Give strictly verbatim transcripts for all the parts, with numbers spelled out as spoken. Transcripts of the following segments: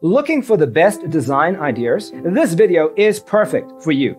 Looking for the best design ideas? This video is perfect for you.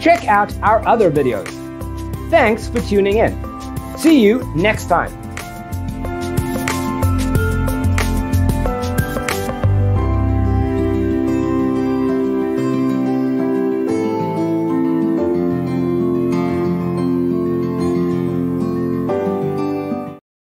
Check out our other videos. Thanks for tuning in. See you next time.